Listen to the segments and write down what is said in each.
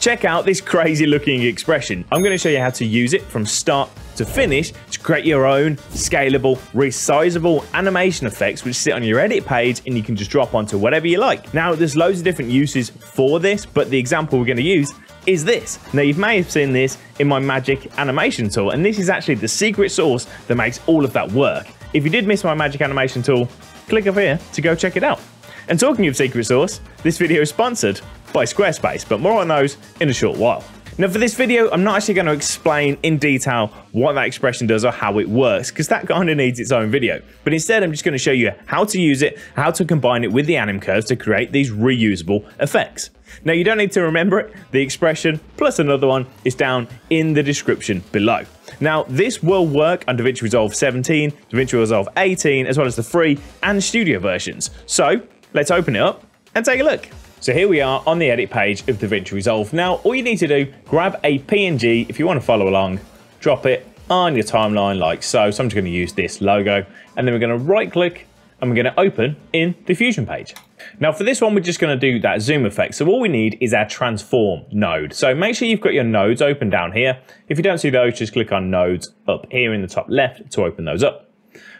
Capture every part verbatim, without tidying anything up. Check out this crazy looking expression. I'm going to show you how to use it from start to finish to create your own scalable, resizable animation effects which sit on your edit page and you can just drop onto whatever you like. Now there's loads of different uses for this, but the example we're going to use is this. Now you may have seen this in my magic animation tool, and this is actually the secret sauce that makes all of that work. If you did miss my magic animation tool, click up here to go check it out. And talking of secret sauce, this video is sponsored by Squarespace, but more on those in a short while. Now for this video, I'm not actually going to explain in detail what that expression does or how it works, because that kind of needs its own video. But instead, I'm just going to show you how to use it, how to combine it with the anim curves to create these reusable effects. Now you don't need to remember it, the expression plus another one is down in the description below. Now this will work on DaVinci Resolve seventeen, DaVinci Resolve eighteen, as well as the free and studio versions. So let's open it up and take a look. So here we are on the edit page of DaVinci Resolve. Now all you need to do, grab a P N G if you want to follow along, drop it on your timeline like so. So I'm just going to use this logo, and then we're going to right click and we're going to open in the Fusion page. Now for this one, we're just going to do that zoom effect. So all we need is our transform node. So make sure you've got your nodes open down here. If you don't see those, just click on nodes up here in the top left to open those up.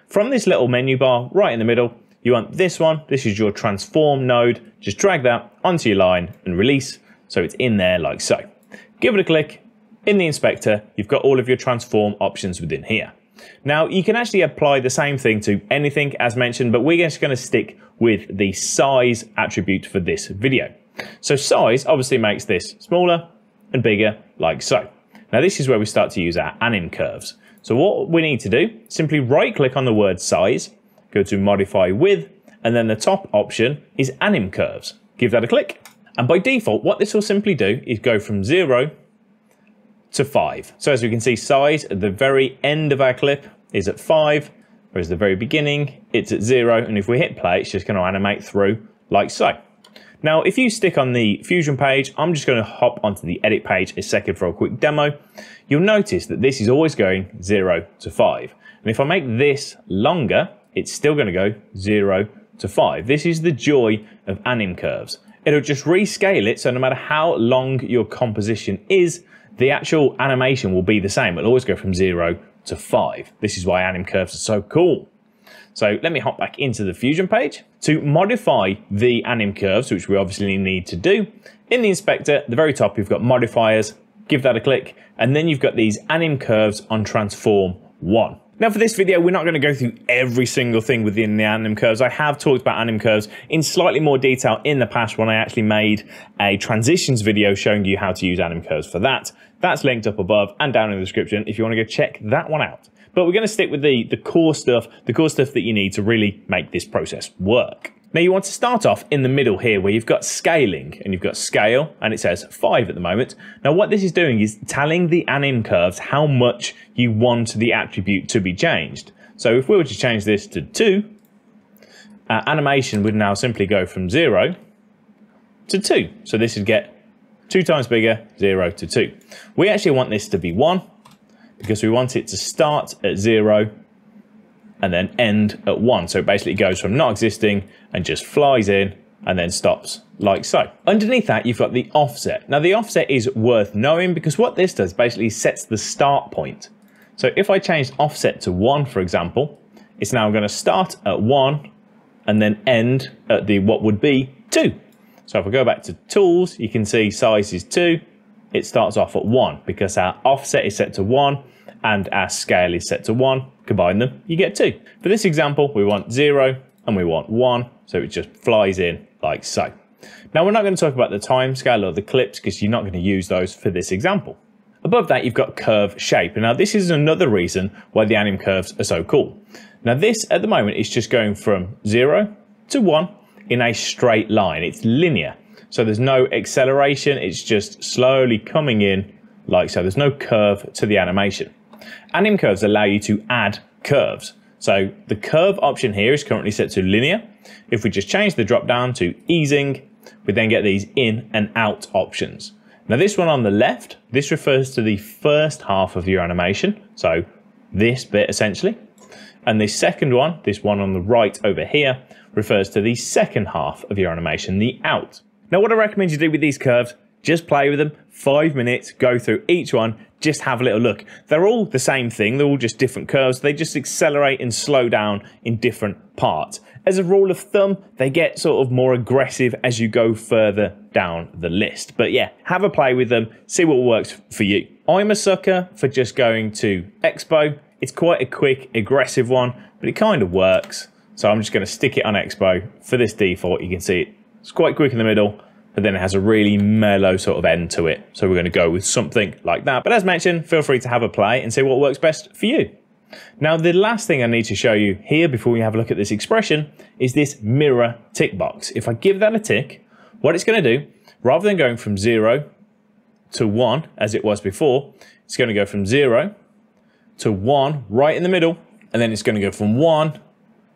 From this little menu bar right in the middle, you want this one. This is your transform node. Just drag that onto your line and release, so it's in there like so. Give it a click. In the inspector, you've got all of your transform options within here. Now you can actually apply the same thing to anything as mentioned, but we're just going to stick with the size attribute for this video. So size obviously makes this smaller and bigger like so. Now this is where we start to use our anim curves. So what we need to do, simply right click on the word size, go to modify width, and then the top option is anim curves. Give that a click. And by default, what this will simply do is go from zero to five. So as we can see, size at the very end of our clip is at five, whereas the very beginning, it's at zero. And if we hit play, it's just going to animate through like so. Now, if you stick on the Fusion page, I'm just going to hop onto the edit page a second for a quick demo. You'll notice that this is always going zero to five. And if I make this longer, it's still going to go zero to five. This is the joy of anim curves. It'll just rescale it, so no matter how long your composition is, the actual animation will be the same. It'll always go from zero to five. This is why anim curves are so cool. So let me hop back into the Fusion page. To modify the anim curves, which we obviously need to do, in the inspector, at the very top, you've got modifiers. Give that a click. And then you've got these anim curves on transform one. Now for this video, we're not going to go through every single thing within the anim curves. I have talked about anim curves in slightly more detail in the past when I actually made a transitions video showing you how to use anim curves for that. That's linked up above and down in the description if you want to go check that one out. But we're going to stick with the, the core stuff, the core stuff that you need to really make this process work. Now you want to start off in the middle here where you've got scaling, and you've got scale, and it says five at the moment. Now what this is doing is telling the anim curves how much you want the attribute to be changed. So if we were to change this to two, our animation would now simply go from zero to two. So this would get two times bigger, zero to two. We actually want this to be one because we want it to start at zero and then end at one. So it basically goes from not existing and just flies in and then stops like so. Underneath that, you've got the offset. Now the offset is worth knowing because what this does basically sets the start point. So if I change offset to one, for example, it's now going to start at one and then end at the what would be two. So if I go back to tools, you can see size is two. It starts off at one because our offset is set to one and our scale is set to one. Combine them, you get two. For this example, we want zero and we want one, so it just flies in like so. Now we're not going to talk about the time scale or the clips because you're not going to use those for this example. Above that, you've got curve shape. Now this is another reason why the anim curves are so cool. Now this at the moment is just going from zero to one in a straight line. It's linear. So there's no acceleration. It's just slowly coming in like so. There's no curve to the animation. Anim curves allow you to add curves. So the curve option here is currently set to linear. If we just change the drop down to easing, we then get these in and out options. Now this one on the left, this refers to the first half of your animation. So this bit essentially. And the second one, this one on the right over here, refers to the second half of your animation, the out. Now what I recommend you do with these curves Just play with them, five minutes, go through each one, just have a little look. They're all the same thing, they're all just different curves, they just accelerate and slow down in different parts. As a rule of thumb, they get sort of more aggressive as you go further down the list. But yeah, have a play with them, see what works for you. I'm a sucker for just going to Expo. It's quite a quick, aggressive one, but it kind of works. So I'm just going to stick it on Expo for this default. You can see it. It's quite quick in the middle, but then it has a really mellow sort of end to it. So we're going to go with something like that. But as mentioned, feel free to have a play and see what works best for you. Now, the last thing I need to show you here before we have a look at this expression is this mirror tick box. If I give that a tick, what it's going to do, rather than going from zero to one as it was before, it's going to go from zero to one right in the middle, and then it's going to go from one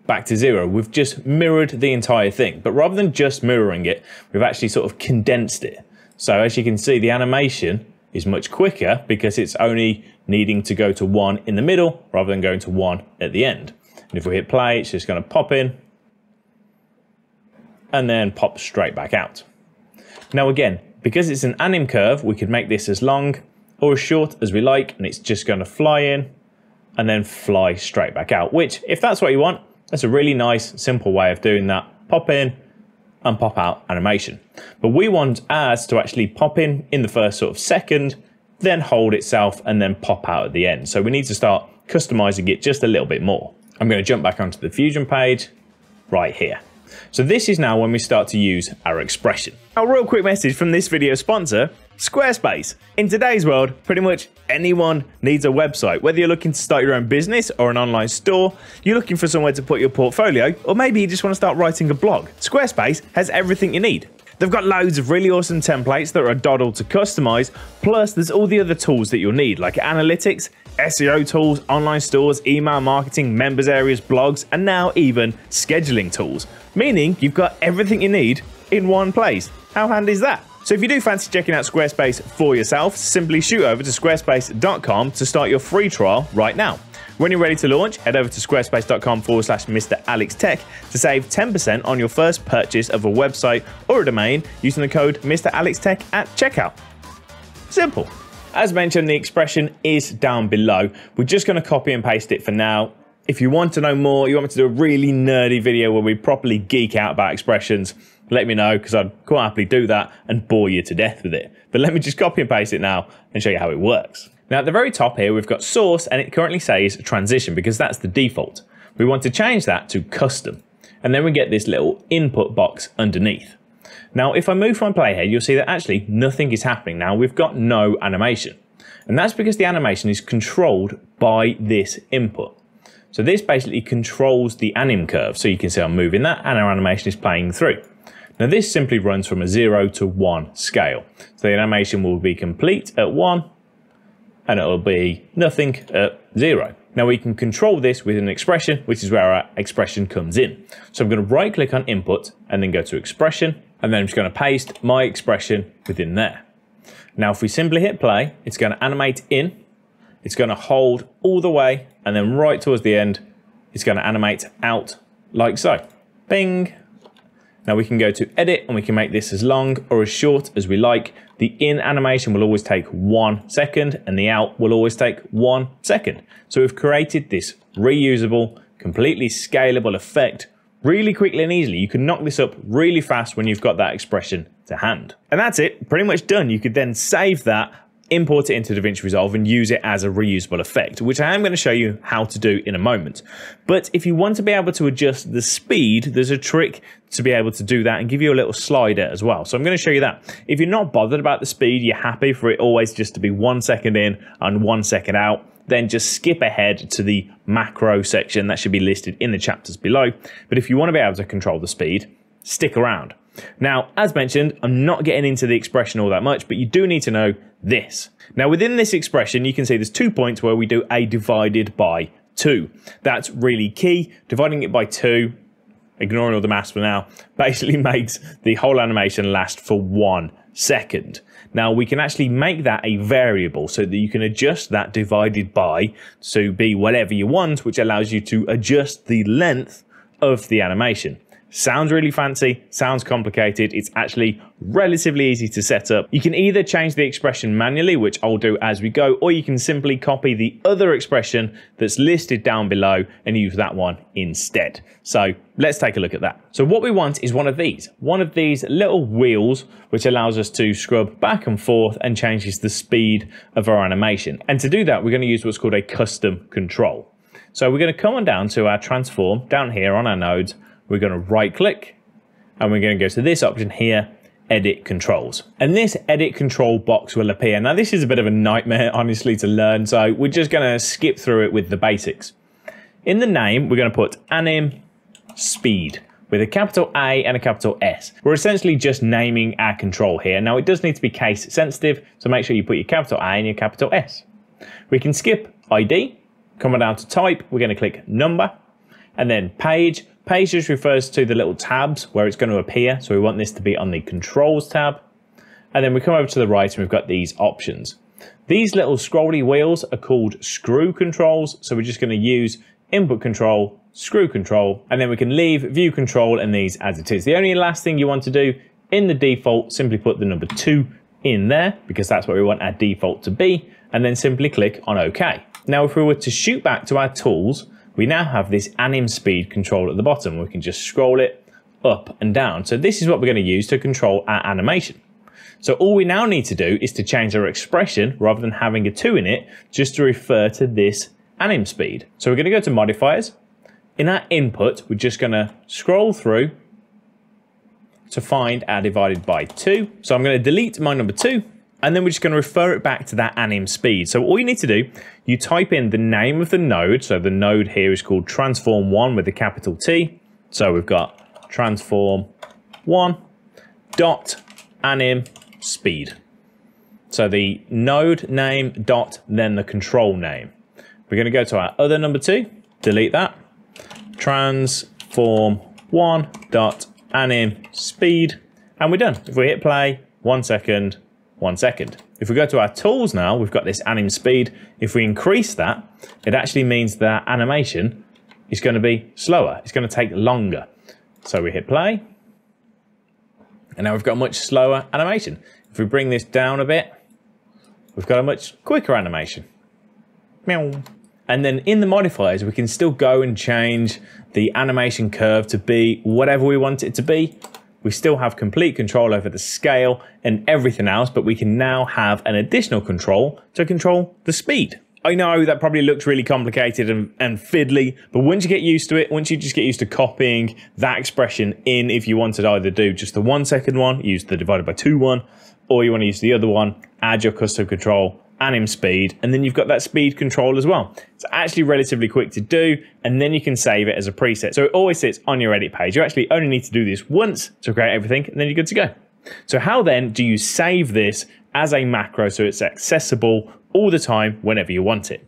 back to zero. We've just mirrored the entire thing, but rather than just mirroring it, we've actually sort of condensed it. So as you can see, the animation is much quicker because it's only needing to go to one in the middle rather than going to one at the end. And if we hit play, it's just going to pop in and then pop straight back out. Now again, because it's an anim curve, we could make this as long or as short as we like, and it's just going to fly in and then fly straight back out, which, if that's what you want, that's a really nice, simple way of doing that. Pop in and pop out animation. But we want ours to actually pop in in the first sort of second, then hold itself and then pop out at the end. So we need to start customizing it just a little bit more. I'm going to jump back onto the Fusion page right here. So this is now when we start to use our expression. Our real quick message from this video sponsor, Squarespace. In today's world, pretty much anyone needs a website. Whether you're looking to start your own business or an online store, you're looking for somewhere to put your portfolio, or maybe you just want to start writing a blog, Squarespace has everything you need. They've got loads of really awesome templates that are a doddle to customize, plus there's all the other tools that you'll need, like analytics, S E O tools, online stores, email marketing, members areas, blogs, and now even scheduling tools. Meaning you've got everything you need in one place. How handy is that? So if you do fancy checking out Squarespace for yourself, simply shoot over to squarespace dot com to start your free trial right now. When you're ready to launch, head over to squarespace.com forward slash MrAlexTech to save ten percent on your first purchase of a website or a domain using the code MrAlexTech at checkout. Simple. As mentioned, the expression is down below. We're just going to copy and paste it for now. If you want to know more, you want me to do a really nerdy video where we properly geek out about expressions, let me know, because I'd quite happily do that and bore you to death with it. But let me just copy and paste it now and show you how it works. Now at the very top here, we've got source, and it currently says transition because that's the default. We want to change that to custom. And then we get this little input box underneath. Now, if I move my playhead, you'll see that actually nothing is happening now. We've got no animation. And that's because the animation is controlled by this input. So this basically controls the anim curve. So you can see I'm moving that and our animation is playing through. Now this simply runs from a zero to one scale. So the animation will be complete at one and it will be nothing at zero. Now we can control this with an expression, which is where our expression comes in. So I'm going to right click on input and then go to expression, and then I'm just going to paste my expression within there. Now if we simply hit play, it's going to animate in. It's going to hold all the way, and then right towards the end, it's going to animate out like so. Bing. Now we can go to edit and we can make this as long or as short as we like. The in animation will always take one second and the out will always take one second. So we've created this reusable, completely scalable effect really quickly and easily. You can knock this up really fast when you've got that expression to hand. And that's it, pretty much done. You could then save that, import it into DaVinci Resolve and use it as a reusable effect, which I am going to show you how to do in a moment. But if you want to be able to adjust the speed, there's a trick to be able to do that and give you a little slider as well. So I'm going to show you that. If you're not bothered about the speed, you're happy for it always just to be one second in and one second out, then just skip ahead to the macro section that should be listed in the chapters below. But if you want to be able to control the speed, stick around. Now, as mentioned, I'm not getting into the expression all that much, but you do need to know this. Now, within this expression, you can see there's two points where we do a divided by two. That's really key. Dividing it by two, ignoring all the maths for now, basically makes the whole animation last for one second. Now, we can actually make that a variable so that you can adjust that divided by to be whatever you want, which allows you to adjust the length of the animation. Sounds really fancy, sounds complicated. It's actually relatively easy to set up. You can either change the expression manually, which I'll do as we go, or you can simply copy the other expression that's listed down below and use that one instead. So let's take a look at that. So what we want is one of these, one of these little wheels, which allows us to scrub back and forth and changes the speed of our animation. And to do that, we're going to use what's called a custom control. So we're going to come on down to our transform down here on our nodes. We're going to right click and we're going to go to this option here, edit controls. And this edit control box will appear. Now this is a bit of a nightmare, honestly, to learn. So we're just going to skip through it with the basics. In the name, we're going to put anim speed with a capital A and a capital S. We're essentially just naming our control here. Now it does need to be case sensitive, so make sure you put your capital A and your capital S. We can skip I D, come on down to type, we're going to click number, and then page. Page just refers to the little tabs where it's going to appear, so we want this to be on the controls tab. And then we come over to the right and we've got these options. These little scrolly wheels are called screw controls, so we're just going to use input control, screw control, and then we can leave view control and these as it is. The only last thing you want to do in the default, simply put the number two in there because that's what we want our default to be, and then simply click on OK. Now if we were to shoot back to our tools, we now have this anim speed control at the bottom. We can just scroll it up and down. So this is what we're going to use to control our animation. So all we now need to do is to change our expression rather than having a two in it, just to refer to this anim speed. So we're going to go to modifiers. In our input, we're just going to scroll through to find our divided by two. So I'm going to delete my number two. And then we're just going to refer it back to that anim speed. So all you need to do, you type in the name of the node. So the node here is called transform one with a capital T. So we've got transform one dot anim speed. So the node name dot then the control name. We're going to go to our other number two, delete that, transform one dot anim speed, and we're done. If we hit play, one second. One second. If we go to our tools now, we've got this anim speed. If we increase that, it actually means that animation is going to be slower. It's going to take longer. So we hit play. And now we've got a much slower animation. If we bring this down a bit, we've got a much quicker animation. Meow. And then in the modifiers, we can still go and change the animation curve to be whatever we want it to be. We still have complete control over the scale and everything else, but we can now have an additional control to control the speed. I know that probably looks really complicated and, and fiddly, but once you get used to it, once you just get used to copying that expression in, if you wanted either do just the one second one, use the divided by two one, or you want to use the other one, add your custom control, anim speed, and then you've got that speed control as well. It's actually relatively quick to do, and then you can save it as a preset. So it always sits on your edit page. You actually only need to do this once to create everything, and then you're good to go. So how then do you save this as a macro so it's accessible all the time whenever you want it?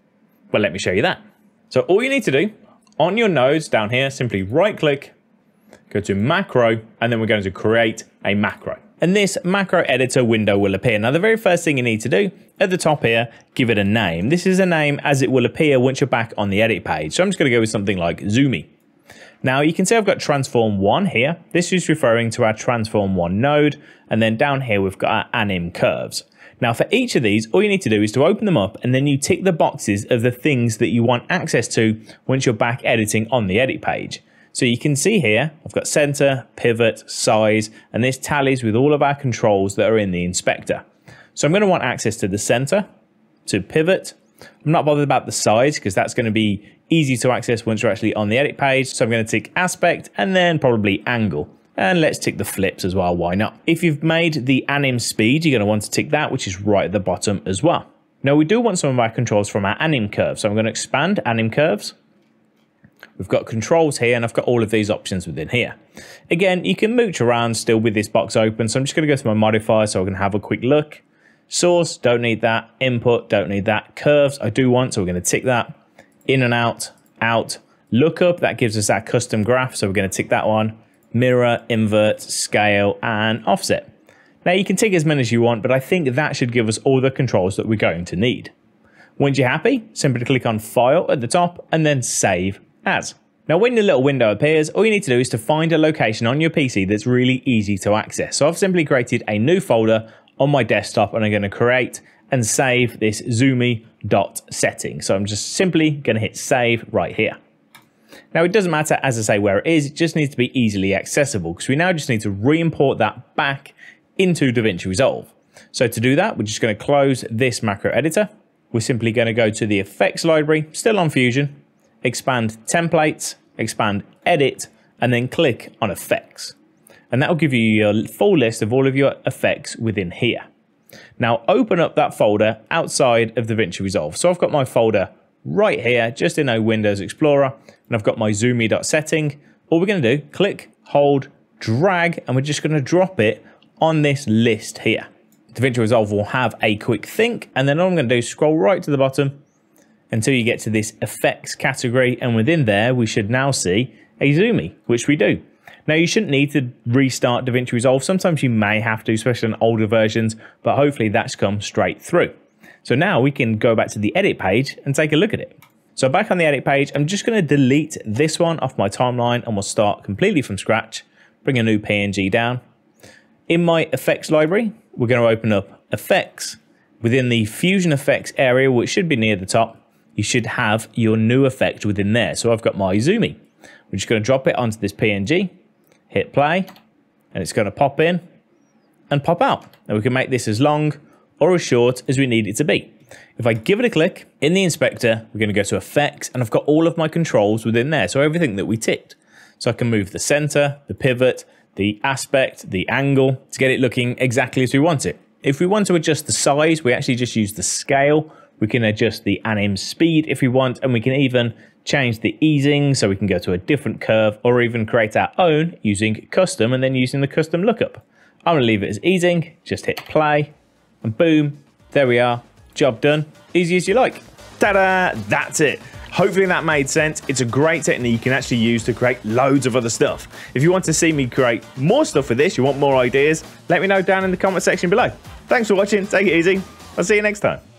Well, let me show you that. So all you need to do on your nodes down here, simply right click, go to macro, and then we're going to create a macro. And this macro editor window will appear. Now, the very first thing you need to do at the top here, give it a name. This is a name as it will appear once you're back on the edit page. So I'm just going to go with something like Zoomy. Now you can see I've got transform one here. This is referring to our transform one node. And then down here, we've got our anim curves. Now for each of these, all you need to do is to open them up and then you tick the boxes of the things that you want access to once you're back editing on the edit page. So you can see here, I've got center, pivot, size, and this tallies with all of our controls that are in the inspector. So I'm going to want access to the center, to pivot. I'm not bothered about the size because that's going to be easy to access once you're actually on the edit page. So I'm going to tick aspect and then probably angle. And let's tick the flips as well, why not? If you've made the anim speed, you're going to want to tick that, which is right at the bottom as well. Now we do want some of our controls from our anim curve. So I'm going to expand anim curves. We've got controls here and I've got all of these options within here. Again, you can mooch around still with this box open. So I'm just going to go to my modifier so I can have a quick look. Source, don't need that. Input, don't need that. Curves, I do want. So we're going to tick that. In and out, out. Lookup, that gives us our custom graph. So we're going to tick that one. Mirror, invert, scale, and offset. Now you can tick as many as you want, but I think that should give us all the controls that we're going to need. Once you're happy, simply click on File at the top and then Save As. Now when your little window appears, all you need to do is to find a location on your P C that's really easy to access. So I've simply created a new folder on my desktop and I'm going to create and save this zoomy dot setting. So I'm just simply going to hit save right here. Now it doesn't matter, as I say, where it is, it just needs to be easily accessible because we now just need to re-import that back into DaVinci Resolve. So to do that, we're just going to close this macro editor. We're simply going to go to the effects library, still on Fusion, expand templates, expand edit, and then click on effects. And that will give you your full list of all of your effects within here. Now open up that folder outside of DaVinci Resolve. So I've got my folder right here, just in a Windows Explorer, and I've got my zoomy dot setting. All we're going to do, click, hold, drag, and we're just going to drop it on this list here. DaVinci Resolve will have a quick think, and then all I'm going to do is scroll right to the bottom until you get to this effects category, and within there we should now see a zoomy, which we do. Now you shouldn't need to restart DaVinci Resolve. Sometimes you may have to, especially on older versions, but hopefully that's come straight through. So now we can go back to the edit page and take a look at it. So back on the edit page, I'm just going to delete this one off my timeline and we'll start completely from scratch. Bring a new P N G down. In my effects library, we're going to open up effects. Within the Fusion effects area, which should be near the top, you should have your new effect within there. So I've got my zoomy. We're just going to drop it onto this P N G, hit play, and it's going to pop in and pop out. Now we can make this as long or as short as we need it to be. If I give it a click, in the inspector, we're going to go to effects, and I've got all of my controls within there, so everything that we ticked. So I can move the center, the pivot, the aspect, the angle, to get it looking exactly as we want it. If we want to adjust the size, we actually just use the scale. We can adjust the anim speed if we want, and we can even change the easing so we can go to a different curve or even create our own using custom and then using the custom lookup. I'm going to leave it as easing, just hit play, and boom, there we are. Job done. Easy as you like. Ta-da! That's it. Hopefully that made sense. It's a great technique you can actually use to create loads of other stuff. If you want to see me create more stuff with this, you want more ideas, let me know down in the comment section below. Thanks for watching. Take it easy. I'll see you next time.